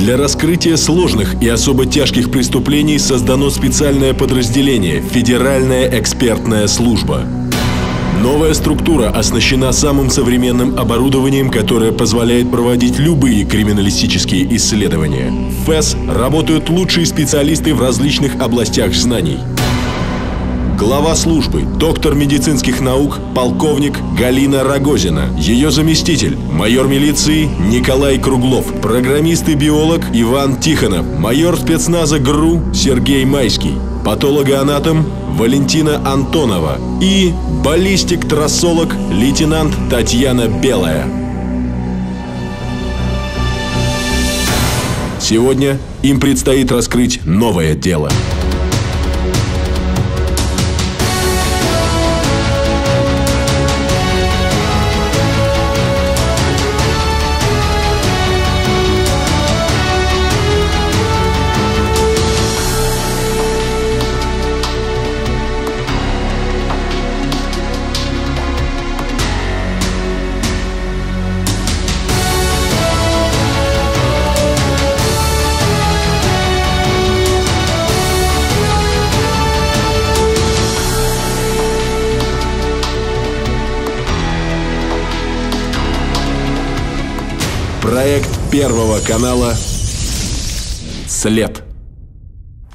Для раскрытия сложных и особо тяжких преступлений создано специальное подразделение – Федеральная экспертная служба. Новая структура оснащена самым современным оборудованием, которое позволяет проводить любые криминалистические исследования. В ФЭС работают лучшие специалисты в различных областях знаний. Глава службы, доктор медицинских наук, полковник Галина Рогозина. Ее заместитель, майор милиции Николай Круглов. Программист и биолог Иван Тихонов. Майор спецназа ГРУ Сергей Майский. Патологоанатом Валентина Антонова. И баллистик-трассолог лейтенант Татьяна Белая. Сегодня им предстоит раскрыть новое дело. Проект Первого канала «След».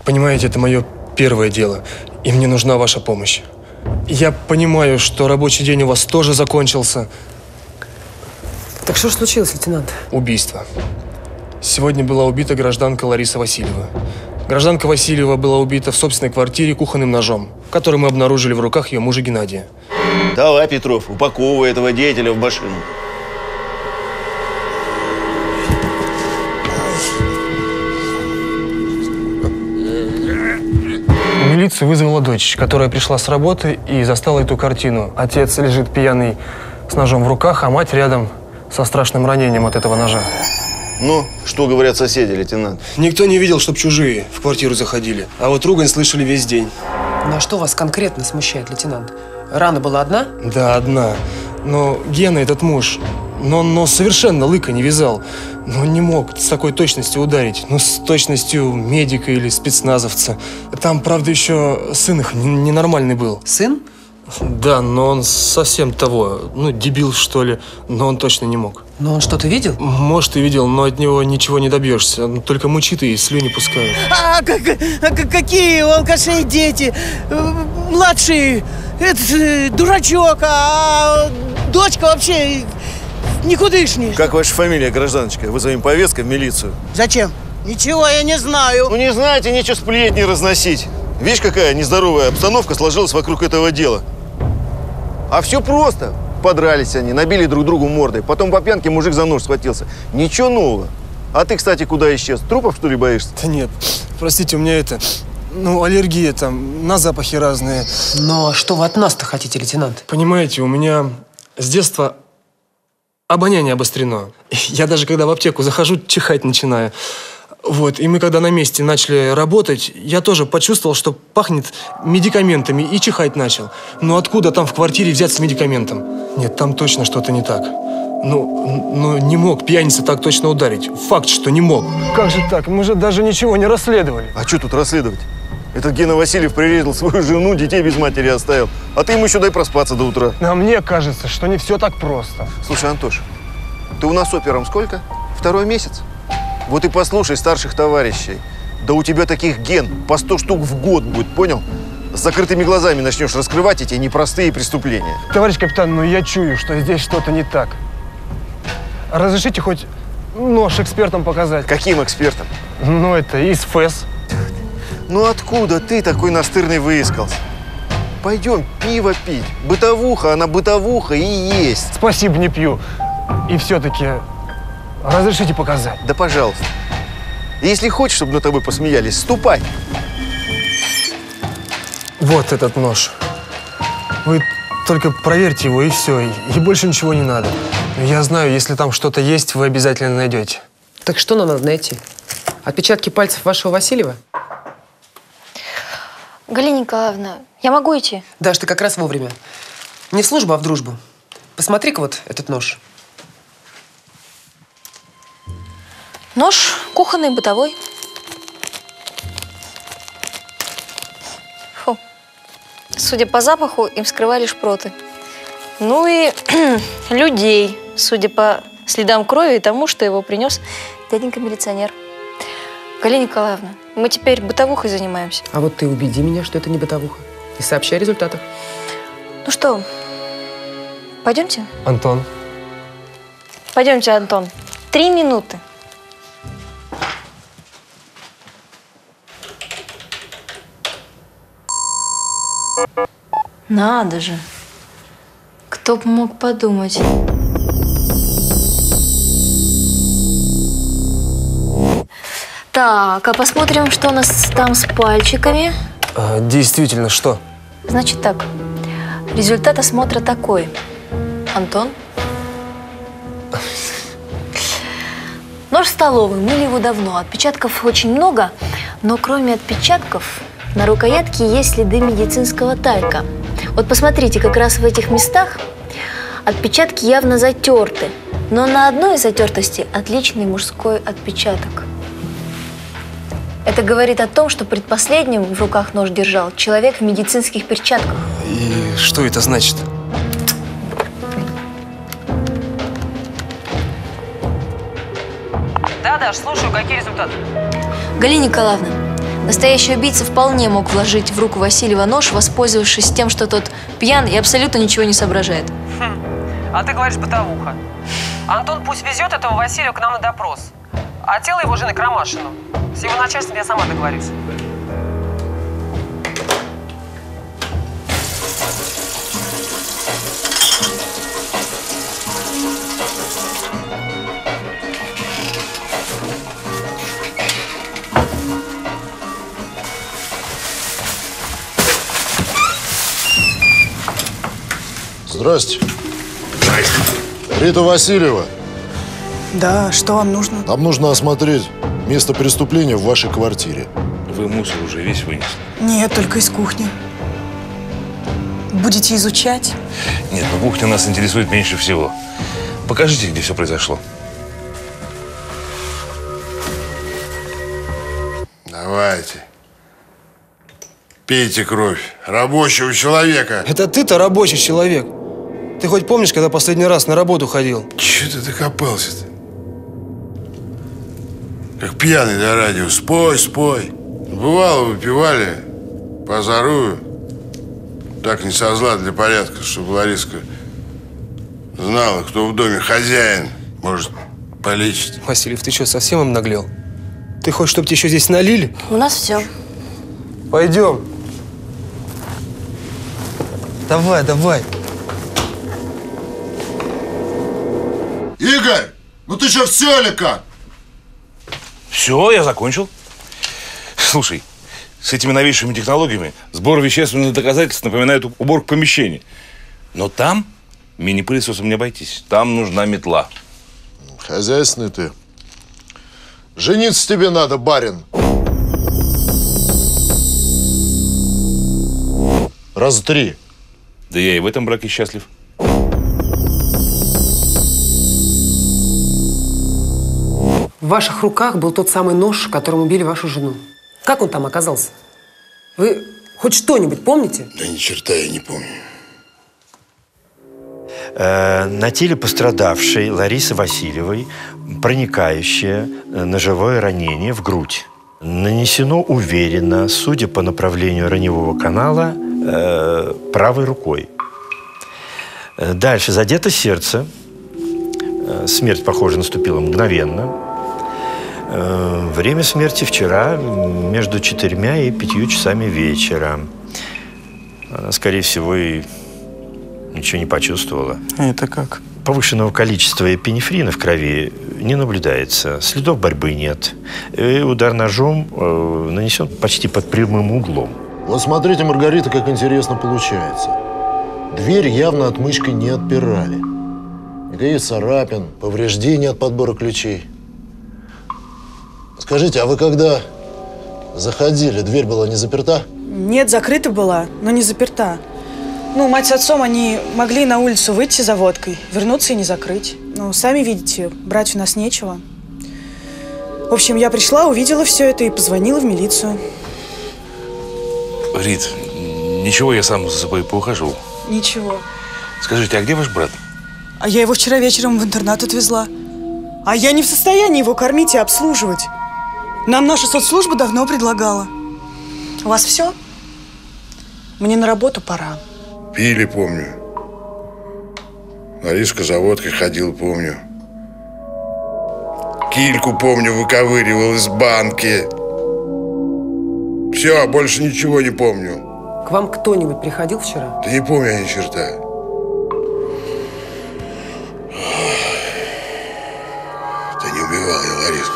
Понимаете, это мое первое дело, и мне нужна ваша помощь. Я понимаю, что рабочий день у вас тоже закончился. Так что же случилось, лейтенант? Убийство. Сегодня была убита гражданка Лариса Васильева. Гражданка Васильева была убита в собственной квартире кухонным ножом, который мы обнаружили в руках ее мужа Геннадия. Давай, Петров, упаковывай этого деятеля в машину. Полицию вызвала дочь, которая пришла с работы и застала эту картину. Отец лежит пьяный с ножом в руках, а мать рядом со страшным ранением от этого ножа. Ну, что говорят соседи, лейтенант? Никто не видел, чтоб чужие в квартиру заходили, а вот ругань слышали весь день. Ну, а что вас конкретно смущает, лейтенант? Рана была одна? Да, одна. Но Гена, этот муж, но совершенно лыка не вязал. Но он не мог с такой точностью ударить. Ну, с точностью медика или спецназовца. Там, правда, еще сын их ненормальный был. Сын? Да, но он совсем того, ну, дебил, что ли. Но он точно не мог. Но он что-то видел? Может, и видел, но от него ничего не добьешься. Он только мучит и слюни пускает. Какие у алкашей дети? Младший, этот дурачок, а дочка вообще... никудышний. Как ваша фамилия, гражданочка? Вызовем повестку в милицию. Зачем? Ничего я не знаю. Ну не знаете, нечего сплетни разносить. Видишь, какая нездоровая обстановка сложилась вокруг этого дела. А все просто. Подрались они, набили друг другу мордой. Потом по пьянке мужик за нож схватился. Ничего нового. А ты, кстати, куда исчез? Трупов, что ли, боишься? Да нет. Простите, у меня это... Ну, аллергия там, на запахи разные. Но что вы от нас-то хотите, лейтенант? Понимаете, у меня с детства... обоняние обострено. Я даже когда в аптеку захожу, чихать начинаю. Вот, и мы когда на месте начали работать, я тоже почувствовал, что пахнет медикаментами и чихать начал. Но откуда там в квартире взяться медикаментом? Нет, там точно что-то не так. Ну, не мог пьяница так точно ударить. Факт, что не мог. Как же так? Мы же даже ничего не расследовали. А что тут расследовать? Этот Гена Васильев прирезал свою жену, детей без матери оставил. А ты ему еще дай проспаться до утра. А мне кажется, что не все так просто. Слушай, Антош, ты у нас опером сколько? Второй месяц? Вот и послушай старших товарищей. Да у тебя таких ген по 100 штук в год будет, понял? С закрытыми глазами начнешь раскрывать эти непростые преступления. Товарищ капитан, ну я чую, что здесь что-то не так. Разрешите хоть нож экспертам показать? Каким экспертам? Ну это из ФЭС. Ну откуда ты такой настырный выискался? Пойдем пиво пить. Бытовуха, она бытовуха и есть. Спасибо, не пью. И все-таки разрешите показать? Да, пожалуйста. Если хочешь, чтобы над тобой посмеялись, ступай. Вот этот нож. Вы только проверьте его, и все. И больше ничего не надо. Я знаю, если там что-то есть, вы обязательно найдете. Так что нам надо найти? Отпечатки пальцев вашего Васильева? Галина Николаевна, я могу идти? Даш, ты как раз вовремя. Не в службу, а в дружбу. Посмотри-ка вот этот нож. Нож кухонный, бытовой. Фу. Судя по запаху, им скрывали шпроты. Ну и людей, судя по следам крови и тому, что его принес дяденька-милиционер. Галина Николаевна, мы теперь бытовухой занимаемся. А вот ты убеди меня, что это не бытовуха. И сообщай о результатах. Ну что, пойдемте? Антон. Пойдемте, Антон. 3 минуты. Надо же. Кто бы мог подумать. Так, а посмотрим, что у нас там с пальчиками. А, действительно, что? Значит так, результат осмотра такой. Антон? Нож столовый, мыли его давно. Отпечатков очень много, но кроме отпечатков на рукоятке есть следы медицинского талька. Вот посмотрите, как раз в этих местах отпечатки явно затерты. Но на одной из затертостей отличный мужской отпечаток. Это говорит о том, что предпоследним в руках нож держал человек в медицинских перчатках. И что это значит? Да, Даш, слушаю, какие результаты? Галина Николаевна, настоящий убийца вполне мог вложить в руку Васильева нож, воспользовавшись тем, что тот пьян и абсолютно ничего не соображает. Хм. А ты говоришь бытовуха. Антон пусть везет этого Васильева к нам на допрос, а тело его жены Крамашину. С его начальством я сама договорюсь. Здрасте. Рита Васильева. Да, что вам нужно? Нам нужно осмотреть место преступления в вашей квартире. Вы мусор уже весь вынесли? Нет, только из кухни. Будете изучать? Нет, но кухня нас интересует меньше всего. Покажите, где все произошло. Давайте. Пейте кровь рабочего человека. Это ты-то рабочий человек. Ты хоть помнишь, когда последний раз на работу ходил? Чего ты докопался-то? Как пьяный на радио. Спой, спой. Бывало, выпивали, позорую. Так не со зла, для порядка, чтобы Лариска знала, кто в доме хозяин. Может, полечит. Васильев, ты что, совсем обнаглел? Ты хочешь, чтобы тебе еще здесь налили? У нас все. Пойдем. Давай, давай. Игорь, ну ты что, все или как? Все, я закончил. Слушай, с этими новейшими технологиями сбор вещественных доказательств напоминает уборку помещений. Но там мини-пылесосом не обойтись. Там нужна метла. Хозяйственный ты. Жениться тебе надо, барин. Раз 3. Да я и в этом браке счастлив. В ваших руках был тот самый нож, которым убили вашу жену. Как он там оказался? Вы хоть что-нибудь помните? Да ни черта я не помню. На теле пострадавшей Ларисы Васильевой проникающее ножевое ранение в грудь. Нанесено уверенно, судя по направлению раневого канала, правой рукой. Дальше задето сердце. Смерть, похоже, наступила мгновенно. Время смерти вчера между 4 и 5 часами вечера. Она, скорее всего, и ничего не почувствовала. Это как? Повышенного количества эпинефрина в крови не наблюдается. Следов борьбы нет. И удар ножом нанесен почти под прямым углом. Вот смотрите, Маргарита, как интересно получается. Дверь явно отмычкой не отпирали. Никаких царапин, повреждений от подбора ключей. Скажите, а вы когда заходили, дверь была не заперта? Нет, закрыта была, но не заперта. Ну, мать с отцом, они могли на улицу выйти за водкой, вернуться и не закрыть. Ну, сами видите, брать у нас нечего. В общем, я пришла, увидела все это и позвонила в милицию. Рит, ничего, я сам за собой поухаживал. Ничего. Скажите, а где ваш брат? А я его вчера вечером в интернат отвезла. А я не в состоянии его кормить и обслуживать. Нам наша соцслужба давно предлагала. У вас все? Мне на работу пора. Пили, помню. Лариска за водкой ходила, помню. Кильку, помню, выковыривал из банки. Все, больше ничего не помню. К вам кто-нибудь приходил вчера? Да не помню я ни черта. Да не убивал я Лариску.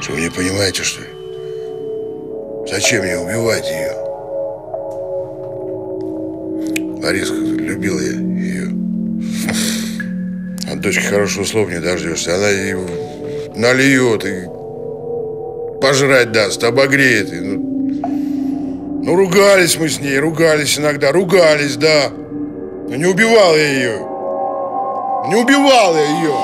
Что, вы не понимаете, что ли? Зачем мне убивать ее? Лариска, любил я ее. От дочки хорошего слова не дождешься. Она его нальет и пожрать даст, обогреет. И, ну, ругались мы с ней, ругались иногда, ругались, да. Но не убивал я ее. Не убивал я ее.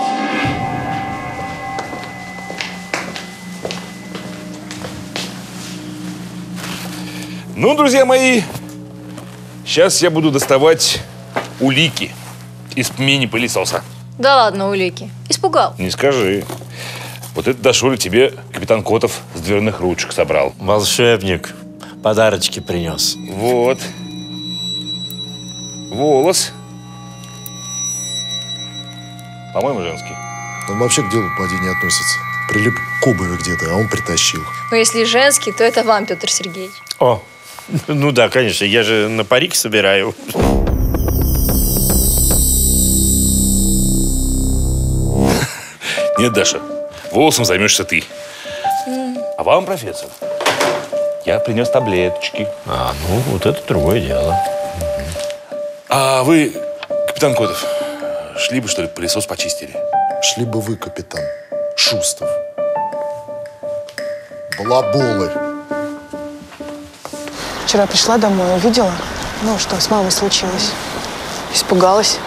Ну, друзья мои, сейчас я буду доставать улики из мини-пылесоса. Да ладно, улики. Испугал. Не скажи. Вот это, Дашуля, тебе капитан Котов с дверных ручек собрал. Волшебник. Подарочки принес. Вот. Волос. По-моему, женский. Он вообще к делу, поди, не относится. Прилип к обуви где-то, а он притащил. Ну, если женский, то это вам, Петр Сергеевич. О. Ну да, конечно, я же на парик собираю. Нет, Даша, волосом займешься ты. А вам, профессор, я принес таблеточки. А, ну вот это другое дело. А вы, капитан Котов, шли бы, что ли, пылесос почистили? Шли бы вы, капитан Шустов. Балаболы. Вчера пришла домой, увидела, ну, что с мамой случилось. Испугалась,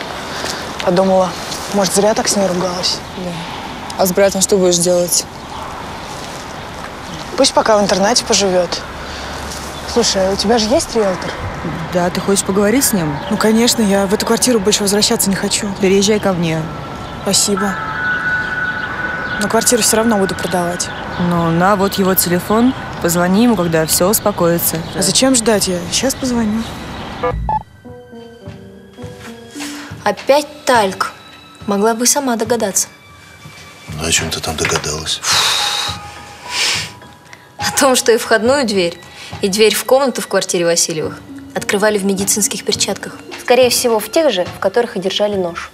подумала, может, зря так с ней ругалась. Да. А с братом что будешь делать? Пусть пока в интернате поживет. Слушай, а у тебя же есть риэлтор? Да, ты хочешь поговорить с ним? Ну, конечно, я в эту квартиру больше возвращаться не хочу. Переезжай ко мне. Спасибо. Но квартиру все равно буду продавать. Ну, на, вот его телефон. Позвони ему, когда все успокоится. А зачем ждать? Я сейчас позвоню. Опять тальк. Могла бы сама догадаться. Ну, о чем ты там догадалась? О том, что и входную дверь, и дверь в комнату в квартире Васильевых открывали в медицинских перчатках. Скорее всего, в тех же, в которых и держали нож.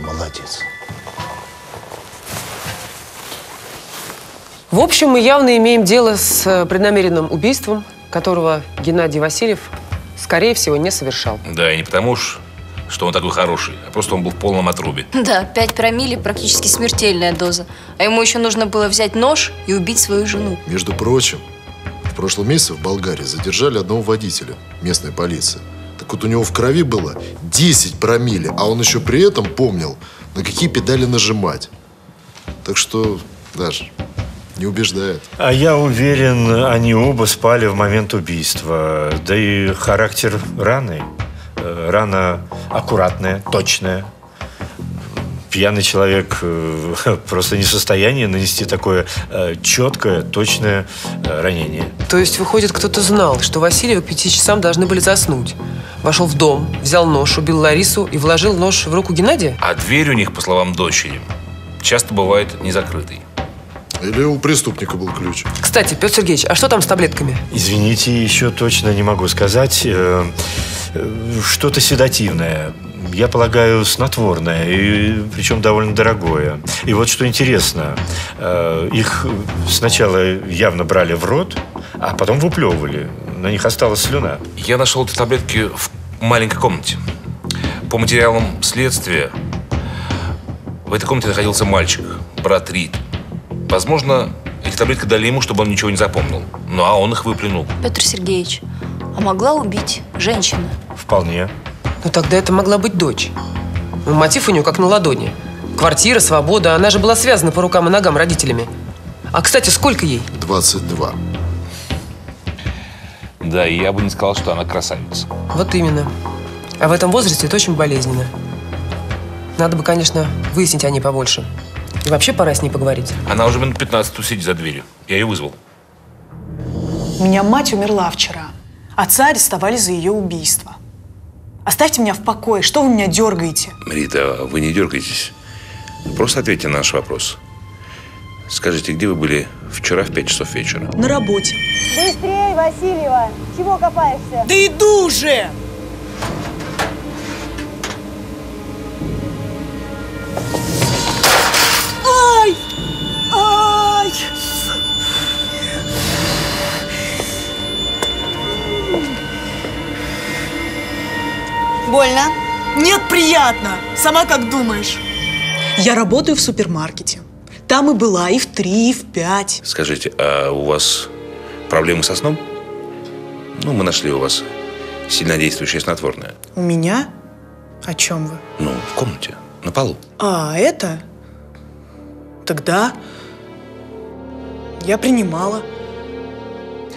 Молодец. В общем, мы явно имеем дело с преднамеренным убийством, которого Геннадий Васильев, скорее всего, не совершал. Да, и не потому уж, что он такой хороший, а просто он был в полном отрубе. Да, 5 промилле практически смертельная доза. А ему еще нужно было взять нож и убить свою жену. Между прочим, в прошлом месяце в Болгарии задержали одного водителя, местная полиция. Так вот, у него в крови было 10 промилле, а он еще при этом помнил, на какие педали нажимать. Так что, даже... не убеждает. А я уверен, они оба спали в момент убийства. Да и характер раны. Рана аккуратная, точная. Пьяный человек просто не в состоянии нанести такое четкое, точное ранение. То есть, выходит, кто-то знал, что Васильевы к 5 часам должны были заснуть. Вошел в дом, взял нож, убил Ларису и вложил нож в руку Геннадия? А дверь у них, по словам дочери, часто бывает не закрытой. Или у преступника был ключ. Кстати, Петр Сергеевич, а что там с таблетками? Извините, еще точно не могу сказать. Что-то седативное. Я полагаю, снотворное, и, причем довольно дорогое. И вот что интересно, их сначала явно брали в рот, а потом выплевывали. На них осталась слюна. Я нашел эти таблетки в маленькой комнате. По материалам следствия в этой комнате находился мальчик, брат Риты. Возможно, эти таблетки дали ему, чтобы он ничего не запомнил. Ну, а он их выплюнул. Петр Сергеевич, а могла убить женщина? Вполне. Ну, тогда это могла быть дочь. Ну, мотив у нее как на ладони. Квартира, свобода, она же была связана по рукам и ногам родителями. А, кстати, сколько ей? 22. Да, и я бы не сказал, что она красавица. Вот именно. А в этом возрасте это очень болезненно. Надо бы, конечно, выяснить о ней побольше. И вообще пора с ней поговорить. Она уже минут 15 тусит за дверью. Я ее вызвал. У меня мать умерла вчера. Отца арестовали за ее убийство. Оставьте меня в покое. Что вы меня дергаете? Рита, вы не дергайтесь. Просто ответьте на наш вопрос. Скажите, где вы были вчера в 5 часов вечера? На работе. Быстрей, Васильева! Чего копаешься? Да иду уже! Ай! Ай! Больно? Нет, приятно. Сама как думаешь? Я работаю в супермаркете. Там и была, и в 3, и в 5. Скажите, а у вас проблемы со сном? Ну, мы нашли у вас сильнодействующее снотворное. У меня? О чем вы? Ну, в комнате, на полу. А, это? Тогда я принимала.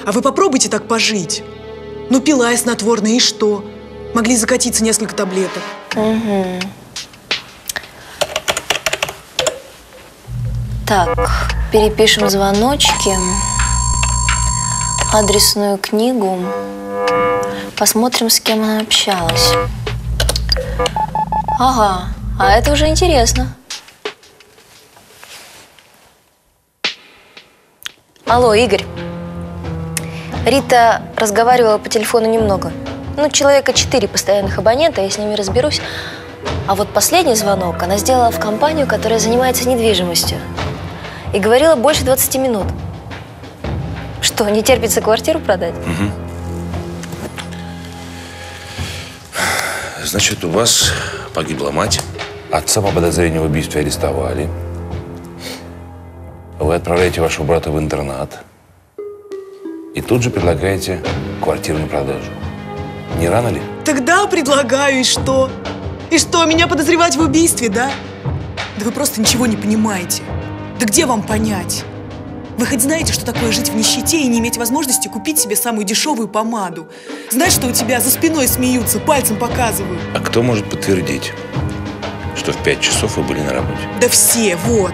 А вы попробуйте так пожить. Ну, пила я снотворное, и что? Могли закатиться несколько таблеток. Угу. Так, перепишем звоночки, адресную книгу, посмотрим, с кем она общалась. Ага, а это уже интересно. Алло, Игорь. Рита разговаривала по телефону немного. Ну, человека 4 постоянных абонента, я с ними разберусь. А вот последний звонок она сделала в компанию, которая занимается недвижимостью. И говорила больше 20 минут. Что, не терпится квартиру продать? Угу. Значит, у вас погибла мать. Отца по подозрению в убийстве арестовали. Вы отправляете вашего брата в интернат. И тут же предлагаете квартиру на продажу. Не рано ли? Тогда предлагаю, и что? И что, меня подозревать в убийстве, да? Да вы просто ничего не понимаете. Да где вам понять? Вы хоть знаете, что такое жить в нищете и не иметь возможности купить себе самую дешевую помаду? Знаешь, что у тебя за спиной смеются, пальцем показывают? А кто может подтвердить, что в 5 часов вы были на работе? Да все, вот.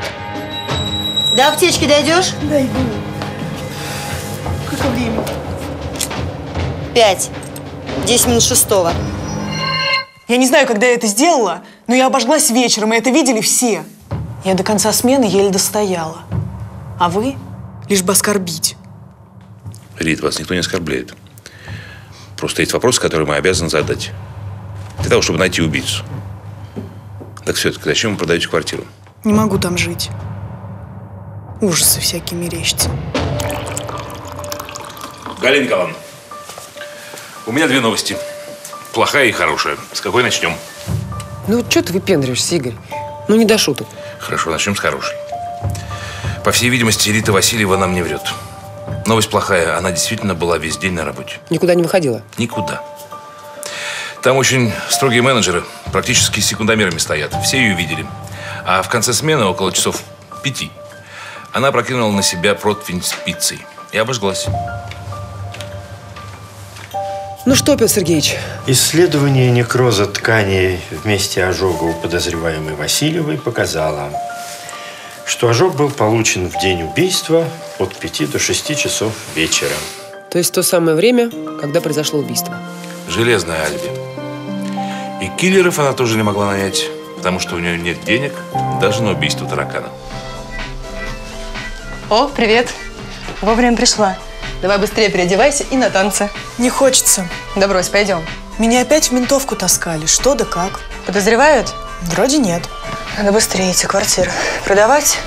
До аптечки дойдешь? Дойду. Какое время? 5. 10 минут 6. Я не знаю, когда я это сделала, но я обожглась вечером, и это видели все. Я до конца смены еле достояла. А вы? Лишь бы оскорбить. Рит, вас никто не оскорбляет. Просто есть вопросы, которые мы обязаны задать. Для того, чтобы найти убийцу. Так все-таки, зачем вы продаете квартиру? Не могу там жить. Ужасы всякие мерещатся. Галина Николаевна, у меня 2 новости. Плохая и хорошая. С какой начнем? Ну вот что ты выпендриваешься, Игорь? Ну не до шуток. Хорошо, начнем с хорошей. По всей видимости, Рита Васильева нам не врет. Новость плохая. Она действительно была весь день на работе. Никуда не выходила? Никуда. Там очень строгие менеджеры. Практически секундомерами стоят. Все ее видели. А в конце смены, около часов 5, она опрокинула на себя противень с пиццей. И обожглась. Ну что, Петр Сергеевич? Исследование некроза тканей в месте ожога у подозреваемой Васильевой показало, что ожог был получен в день убийства от 5 до 6 часов вечера. То есть то самое время, когда произошло убийство. Железное алиби. И киллеров она тоже не могла нанять, потому что у нее нет денег даже на убийство таракана. О, привет. Вовремя пришла. Давай быстрее переодевайся и на танцы. Не хочется. Да брось, пойдем. Меня опять в ментовку таскали. Что да как. Подозревают? Вроде нет. Надо быстрее эти квартиры продавать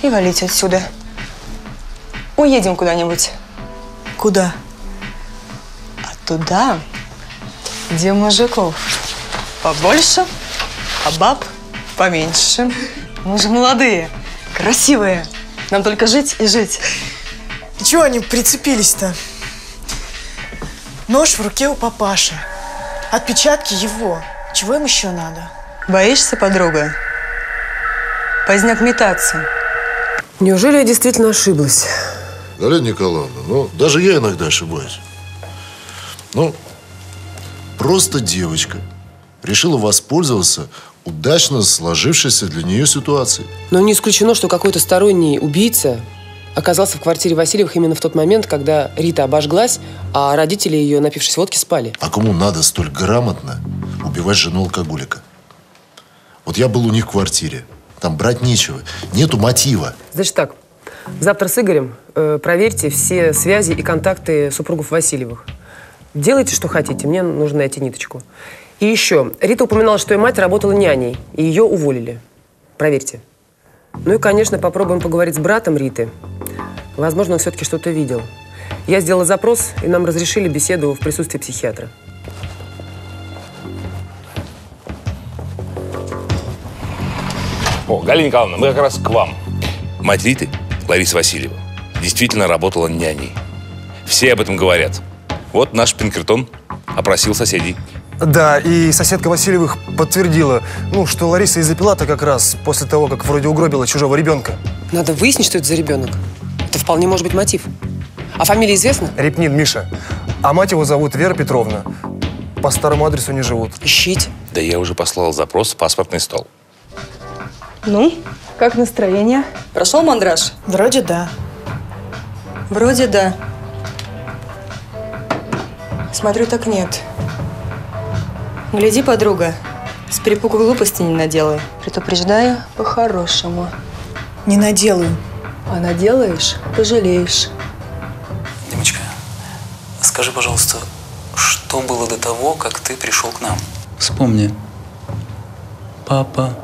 и валить отсюда. Уедем куда-нибудь. Куда? А туда, где мужиков побольше, а баб поменьше. Мы же молодые, красивые. Нам только жить и жить. Чего они прицепились-то? Нож в руке у папаши. Отпечатки его. Чего им еще надо? Боишься, подруга? Поздняк метаться. Неужели я действительно ошиблась? Галина Николаевна, ну, даже я иногда ошибаюсь. Ну, просто девочка решила воспользоваться удачно сложившейся для нее ситуацией. Но не исключено, что какой-то сторонний убийца оказался в квартире Васильевых именно в тот момент, когда Рита обожглась, а родители ее, напившись водки, спали. А кому надо столь грамотно убивать жену алкоголика? Вот я был у них в квартире. Там брать нечего. Нету мотива. Значит так, завтра с Игорем проверьте все связи и контакты супругов Васильевых. Делайте, что хотите. Мне нужно найти ниточку. И еще. Рита упоминала, что ее мать работала няней, и ее уволили. Проверьте. Ну и, конечно, попробуем поговорить с братом Риты. Возможно, он все-таки что-то видел. Я сделала запрос, и нам разрешили беседу в присутствии психиатра. О, Галина Николаевна, мы как раз к вам. Мать Риты, Лариса Васильева, действительно работала няней. Все об этом говорят. Вот наш Пинкертон опросил соседей. Да, и соседка Васильевых подтвердила, ну, что Лариса и запила-то как раз после того, как вроде угробила чужого ребенка. Надо выяснить, что это за ребенок. Это вполне может быть мотив. А фамилия известна? Репнин Миша. А мать его зовут Вера Петровна. По старому адресу не живут. Ищите. Да я уже послал запрос в паспортный стол. Ну, как настроение? Прошел мандраж? Вроде да. Вроде да. Смотрю, так нет. Гляди, подруга, с перепугу глупости не наделай. Предупреждаю по-хорошему. Не наделаю. А наделаешь, пожалеешь. Димочка, скажи, пожалуйста, что было до того, как ты пришел к нам? Вспомни. Папа.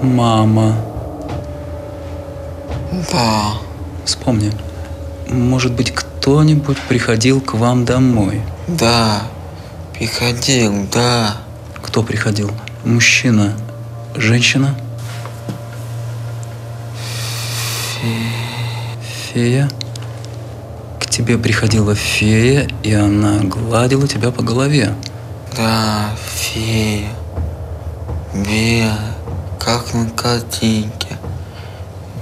Мама. Да. Вспомни. Может быть, кто-нибудь приходил к вам домой? Да. Приходил, да. Кто приходил? Мужчина? Женщина? Фея? К тебе приходила фея, и она гладила тебя по голове. Да, фея. Вера. Как на картинке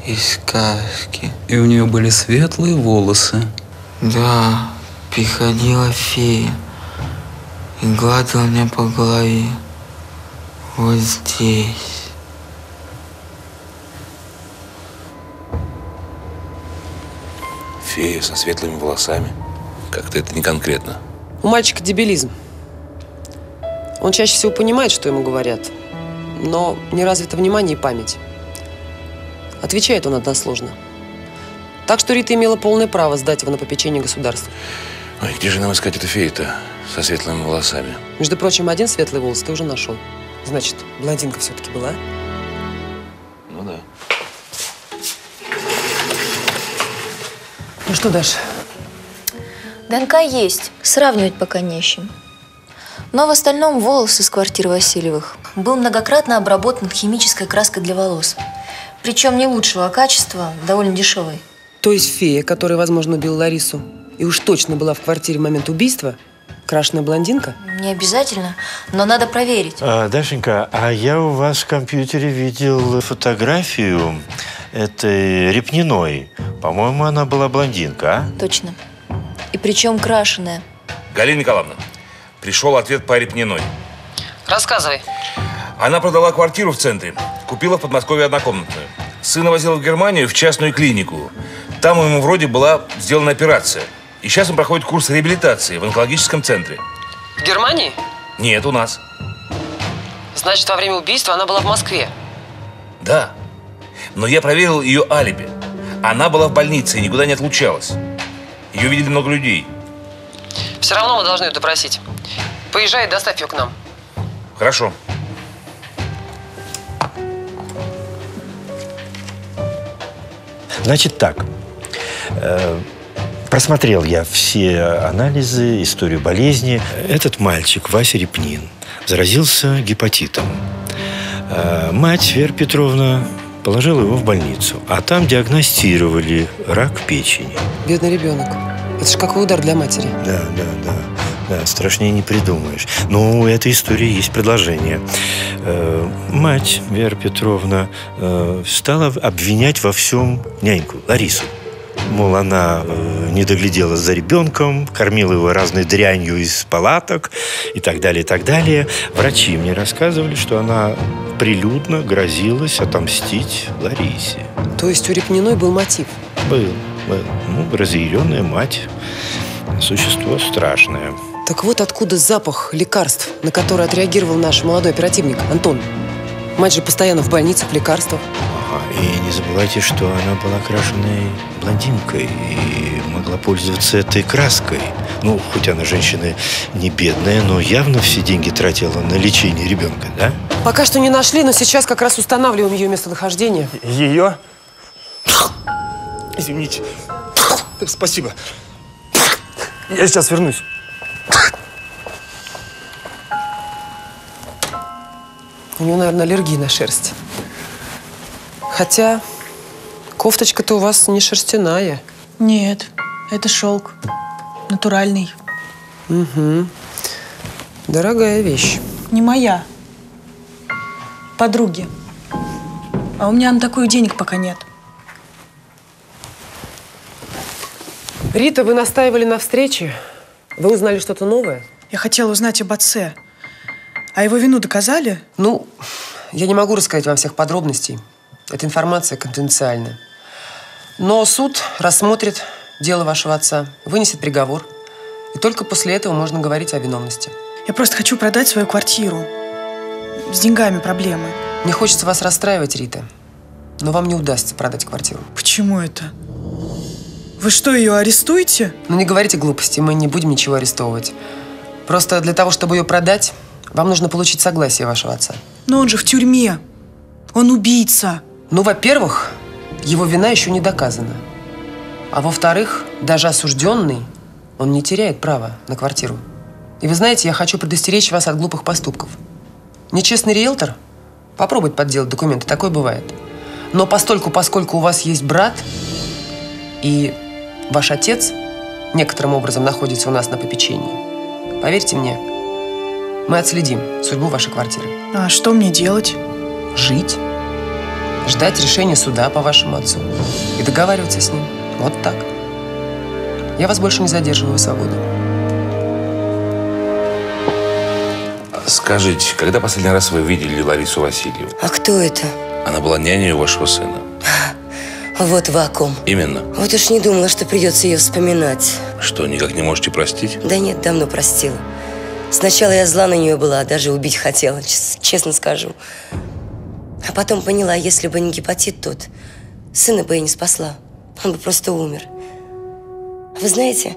из сказки. И у нее были светлые волосы. Да, приходила фея и гладила меня по голове. Вот здесь. Фея со светлыми волосами. Как-то это не конкретно. У мальчика дебилизм. Он чаще всего понимает, что ему говорят. Но не развито внимание и память. Отвечает он односложно. Так что Рита имела полное право сдать его на попечение государства. Ой, где же нам искать эту фею-то со светлыми волосами? Между прочим, один светлый волос ты уже нашел. Значит, блондинка все-таки была? Ну да. Ну что, Даша? ДНК есть. Сравнивать пока не с чем. Но в остальном волос из квартиры Васильевых был многократно обработан химической краской для волос. Причем не лучшего качества, довольно дешевой. То есть фея, которая, возможно, убила Ларису, и уж точно была в квартире в момент убийства, крашеная блондинка? Не обязательно, но надо проверить. А, Дашенька, а я у вас в компьютере видел фотографию этой Репниной. По-моему, она была блондинка, а? Точно. И причем крашеная. Галина Николаевна. Пришел ответ по Репниной. Рассказывай. Она продала квартиру в центре, купила в Подмосковье однокомнатную. Сына возила в Германию в частную клинику. Там ему вроде была сделана операция. И сейчас он проходит курс реабилитации в онкологическом центре. В Германии? Нет, у нас. Значит, во время убийства она была в Москве? Да. Но я проверил ее алиби. Она была в больнице и никуда не отлучалась. Ее видели много людей. Все равно мы должны ее допросить. Поезжай и доставь ее к нам. Хорошо. Значит так. Просмотрел я все анализы, историю болезни. Этот мальчик, Вася Репнин, заразился гепатитом. Мать Вера Петровна положила его в больницу, а там диагностировали рак печени. Бедный ребенок. Это же какой удар для матери. Да, да, да. Да, страшнее не придумаешь. Но у этой истории есть продолжение. Мать, Вера Петровна, стала обвинять во всем няньку, Ларису. Мол, она не доглядела за ребенком, кормила его разной дрянью из палаток и так далее, и так далее. Врачи мне рассказывали, что она прилюдно грозилась отомстить Ларисе. То есть у Репниной был мотив? Был. Ну, разъяренная мать. Существо страшное. Так вот откуда запах лекарств, на который отреагировал наш молодой оперативник Антон. Мать же постоянно в больнице, в лекарствах. И не забывайте, что она была окрашенной блондинкой и могла пользоваться этой краской. Ну, хоть она женщина не бедная, но явно все деньги тратила на лечение ребенка, да? Пока что не нашли, но сейчас как раз устанавливаем ее местонахождение. Ее? Извините. Спасибо. Я сейчас вернусь. У нее, наверное, аллергия на шерсть. Хотя кофточка-то у вас не шерстяная. Нет, это шелк. Натуральный. Угу. Дорогая вещь. Не моя. Подруги. А у меня на такую денег пока нет. Рита, вы настаивали на встрече? Вы узнали что-то новое? Я хотела узнать об отце. А его вину доказали? Ну, я не могу рассказать вам всех подробностей. Эта информация конфиденциальна. Но суд рассмотрит дело вашего отца, вынесет приговор. И только после этого можно говорить о виновности. Я просто хочу продать свою квартиру. С деньгами проблемы. Не хочется вас расстраивать, Рита. Но вам не удастся продать квартиру. Почему это? Вы что, ее арестуете? Ну, не говорите глупости, мы не будем ничего арестовывать. Просто для того, чтобы ее продать, вам нужно получить согласие вашего отца. Но он же в тюрьме. Он убийца. Ну, во-первых, его вина еще не доказана. А во-вторых, даже осужденный, он не теряет права на квартиру. И вы знаете, я хочу предостеречь вас от глупых поступков. Нечестный риэлтор попробует подделать документы, такое бывает. Но постольку, поскольку у вас есть брат, и ваш отец некоторым образом находится у нас на попечении, поверьте мне, мы отследим судьбу вашей квартиры. А что мне делать? Жить, ждать решения суда по вашему отцу и договариваться с ним. Вот так. Я вас больше не задерживаю, свободу. Скажите, когда последний раз вы видели Ларису Васильеву? А кто это? Она была няней вашего сына. Вот вакуум. Именно. Вот уж не думала, что придется ее вспоминать. Что, никак не можете простить? Да нет, давно простила. Сначала я зла на нее была, даже убить хотела, честно скажу. А потом поняла, если бы не гепатит тот, сына бы я не спасла. Он бы просто умер. Вы знаете,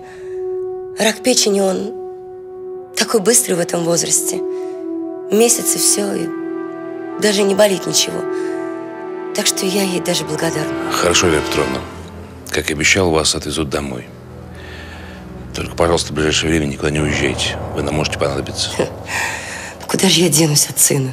рак печени, он такой быстрый в этом возрасте. Месяц и все, и даже не болит ничего. Так что я ей даже благодарна. Хорошо, Вера Петровна. Как и обещал, вас отвезут домой. Только, пожалуйста, в ближайшее время никуда не уезжайте. Вы нам можете понадобиться. Куда же я денусь от сына?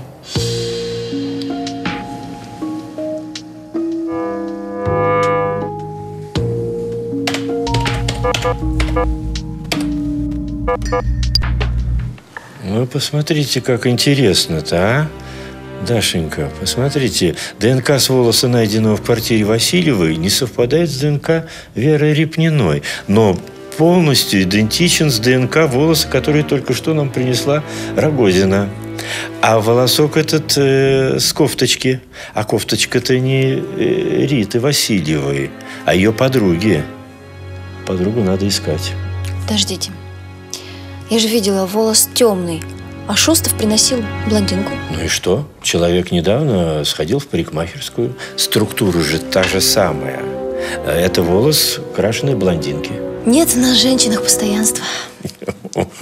Ну, посмотрите, как интересно-то, а? Дашенька, посмотрите. ДНК с волоса, найденного в квартире Васильевой, не совпадает с ДНК Веры Репниной, но полностью идентичен с ДНК волоса, который только что нам принесла Рогозина. А волосок этот с кофточки. А кофточка-то не Риты Васильевой, а ее подруги. Подругу надо искать. Подождите. Я же видела, волос темный. А Шустов приносил блондинку. Ну и что? Человек недавно сходил в парикмахерскую. Структура же та же самая. Это волос крашеной блондинки. Нет на женщинах постоянства.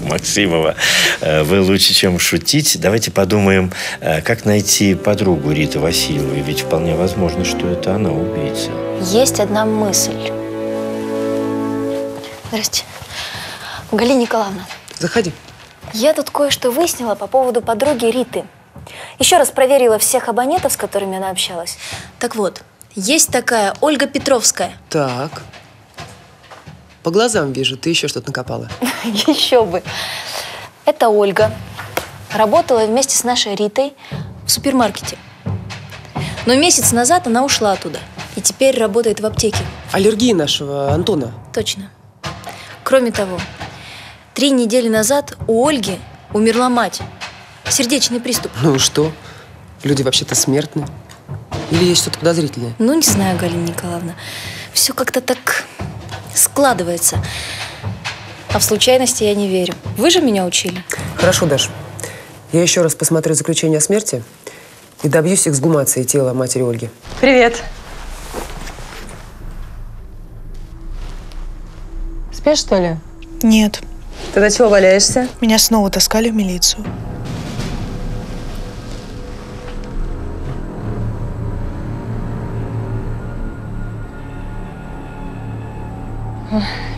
Максимова, вы лучше, чем шутить. Давайте подумаем, как найти подругу Риты Васильевой. Ведь вполне возможно, что это она убийца. Есть одна мысль. Здрасте. Галина Николаевна. Заходи. Я тут кое-что выяснила по поводу подруги Риты. Еще раз проверила всех абонентов, с которыми она общалась. Так вот, есть такая Ольга Петровская. Так. По глазам вижу, ты еще что-то накопала. Еще бы. Это Ольга. Работала вместе с нашей Ритой в супермаркете. Но месяц назад она ушла оттуда и теперь работает в аптеке. Аллергия нашего Антона. Точно. Кроме того, 3 недели назад у Ольги умерла мать. Сердечный приступ. Ну и что? Люди вообще-то смертны. Или есть что-то подозрительное? Ну, не знаю, Галина Николаевна. Все как-то так складывается. А в случайности я не верю. Вы же меня учили. Хорошо, Даша. Я еще раз посмотрю заключение о смерти и добьюсь эксгумации тела матери Ольги. Привет. Спишь, что ли? Нет. Тогда чего валяешься? Меня снова таскали в милицию.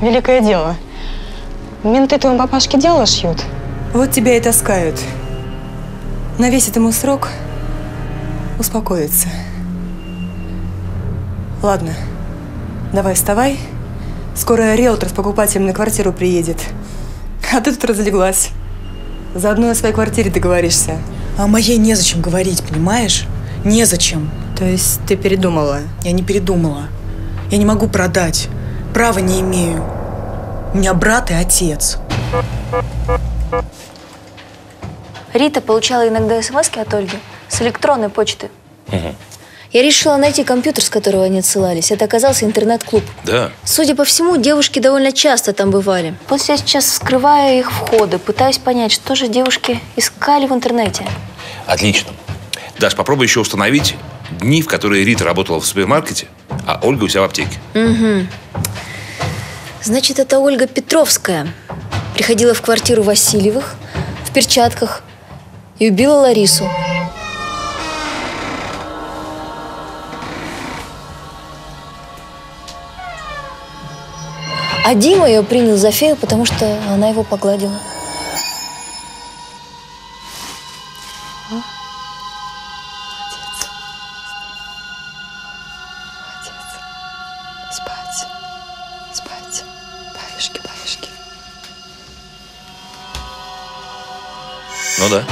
Великое дело. Менты твоему папашке дело шьют. Вот тебя и таскают. Навесит ему срок, успокоится. Ладно, давай вставай. Скоро риэлтор с покупателем на квартиру приедет. А ты тут разлеглась. Заодно о своей квартире договоришься. А моей незачем говорить, понимаешь? Незачем. То есть ты передумала? Я не передумала. Я не могу продать. Права не имею. У меня брат и отец. Рита получала иногда смс-ки от Ольги с электронной почты. Угу. Я решила найти компьютер, с которого они отсылались. Это оказался интернет-клуб. Да. Судя по всему, девушки довольно часто там бывали. Вот я сейчас вскрываю их входы, пытаюсь понять, что же девушки искали в интернете. Отлично. Даш, попробуй еще установить дни, в которые Рита работала в супермаркете, а Ольга у себя в аптеке. Угу. Значит, это Ольга Петровская. Приходила в квартиру Васильевых в перчатках и убила Ларису. А Дима ее принял за фею, потому что она его погладила. Молодец. Молодец. Спать. Спать. Баюшки, баюшки. Ну да.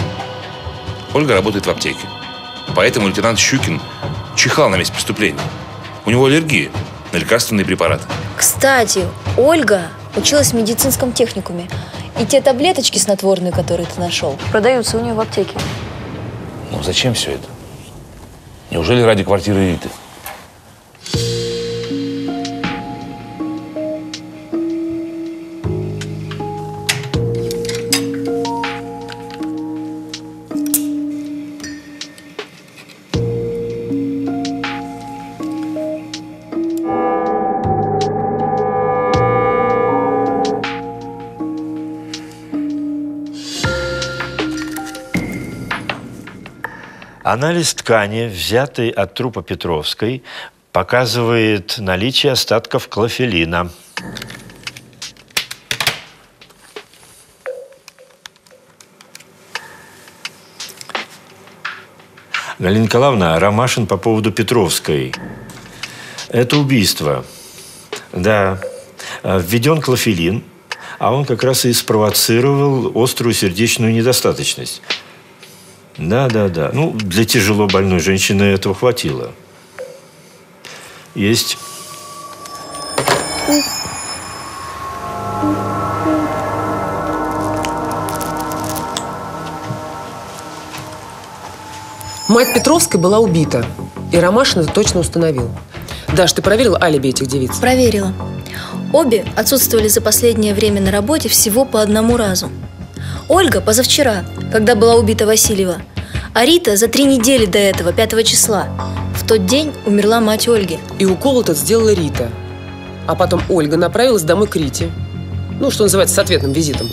Ольга работает в аптеке. Поэтому лейтенант Щукин чихал на месте преступления. У него аллергия на лекарственные препараты. Кстати, Ольга училась в медицинском техникуме. И те таблеточки снотворные, которые ты нашел, продаются у нее в аптеке. Ну зачем все это? Неужели ради квартиры Риты? Анализ ткани, взятый от трупа Петровской, показывает наличие остатков клофелина. Галина Николаевна, Ромашин по поводу Петровской. Это убийство. Да, введен клофелин, а он как раз и спровоцировал острую сердечную недостаточность. Да. Ну, для тяжело больной женщины этого хватило. Есть. Мать Петровской была убита. И Ромашин это точно установил. Даш, ты проверила алиби этих девиц? Проверила. Обе отсутствовали за последнее время на работе всего по одному разу. Ольга позавчера, когда была убита Васильева, а Рита за 3 недели до этого, 5 числа. В тот день умерла мать Ольги. И укол этот сделала Рита. А потом Ольга направилась домой к Рите. Ну, что называется, с ответным визитом.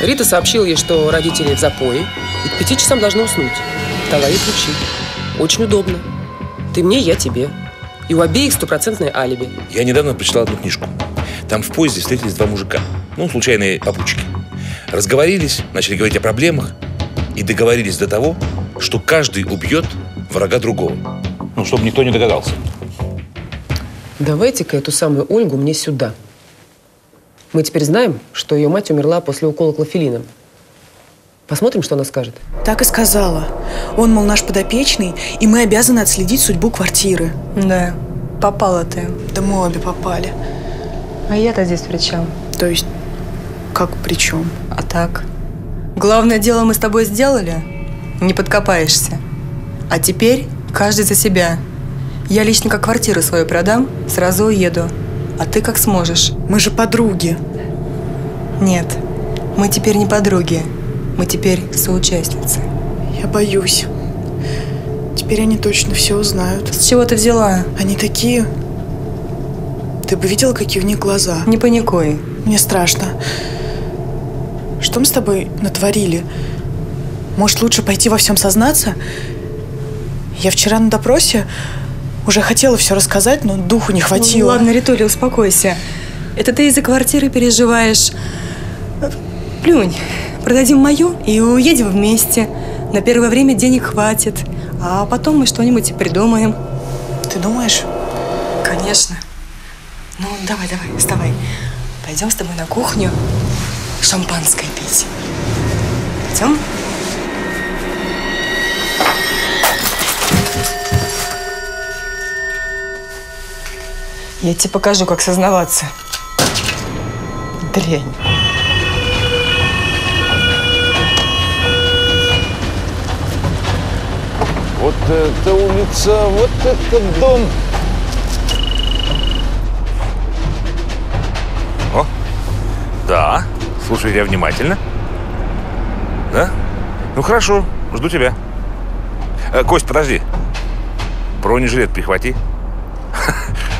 Рита сообщила ей, что родители в запое, и к 5 часам должна уснуть. Дала ей ключи. Очень удобно. Ты мне, я тебе. И у обеих стопроцентное алиби. Я недавно прочитал одну книжку. Там в поезде встретились 2 мужика. Ну, случайные попутчики. Разговорились, начали говорить о проблемах и договорились до того, что каждый убьет врага другого. Ну, чтобы никто не догадался. Давайте-ка эту самую Ольгу мне сюда. Мы теперь знаем, что ее мать умерла после укола клофелином. Посмотрим, что она скажет. Так и сказала. Он, мол, наш подопечный, и мы обязаны отследить судьбу квартиры. Да. Попала ты. Да мы обе попали. А я-то здесь при чем? То есть, как при чем? А так. Главное дело мы с тобой сделали. Не подкопаешься. А теперь каждый за себя. Я лично как квартиру свою продам, сразу уеду. А ты как сможешь. Мы же подруги. Нет, мы теперь не подруги. Мы теперь соучастницы. Я боюсь. Теперь они точно все узнают. С чего ты взяла? Они такие. Ты бы видела, какие у них глаза? Не паникуй. Мне страшно. Что мы с тобой натворили? Может, лучше пойти во всем сознаться? Я вчера на допросе уже хотела все рассказать, но духу не хватило. Ну, ладно, Ритуля, успокойся. Это ты из-за квартиры переживаешь. Плюнь. Продадим мою и уедем вместе. На первое время денег хватит. А потом мы что-нибудь придумаем. Ты думаешь? Конечно. Ну, давай, давай, вставай. Пойдем с тобой на кухню шампанское пить. Пойдем? Я тебе покажу, как сознаваться. Дрянь. Вот эта улица, вот этот дом. О, да. Слушай, я внимательно. Да? Ну хорошо, жду тебя. Кость, подожди. Бронежилет прихвати.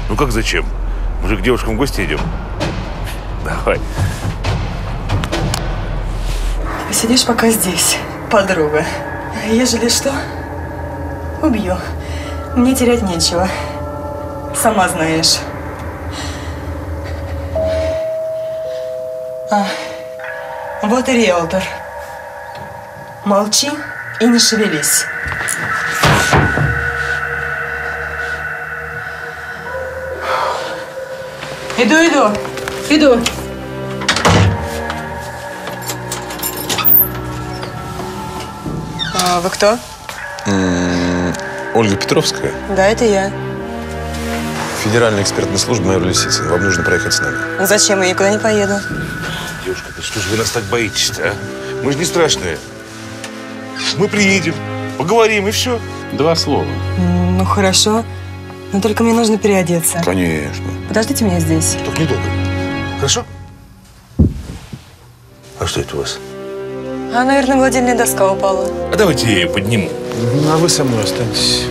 Ну как зачем? Мы же к девушкам в гости идем. Давай. Ты сидишь пока здесь, подруга. Ежели что, убью. Мне терять нечего. Сама знаешь. А, вот и риэлтор. Молчи и не шевелись. Иду, иду, иду. А вы кто? Ольга Петровская? Да, это я. Федеральная экспертная служба, майор Лисицын. Вам нужно проехать с нами. Зачем? Я никуда не поеду. Девушка, да что же вы нас так боитесь-то, а? Мы же не страшные. Мы приедем, поговорим и все. Два слова. Ну, хорошо. Но только мне нужно переодеться. Конечно. Подождите меня здесь. Только недолго. Хорошо? А что это у вас? А, наверное, гладильная доска упала. А давайте я ее подниму. А вы со мной останетесь.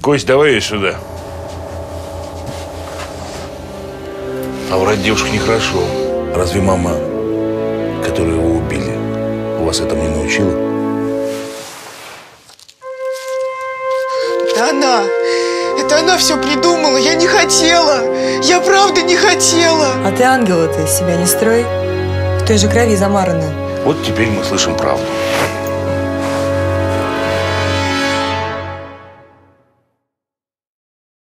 Кость, давай ее сюда. А врать девушку нехорошо. Разве мама, которую его убили, у вас этому не научила? Она все придумала, я не хотела. Я правда не хотела. А ты ангела-то из себя не строй. В той же крови замарана. Вот теперь мы слышим правду.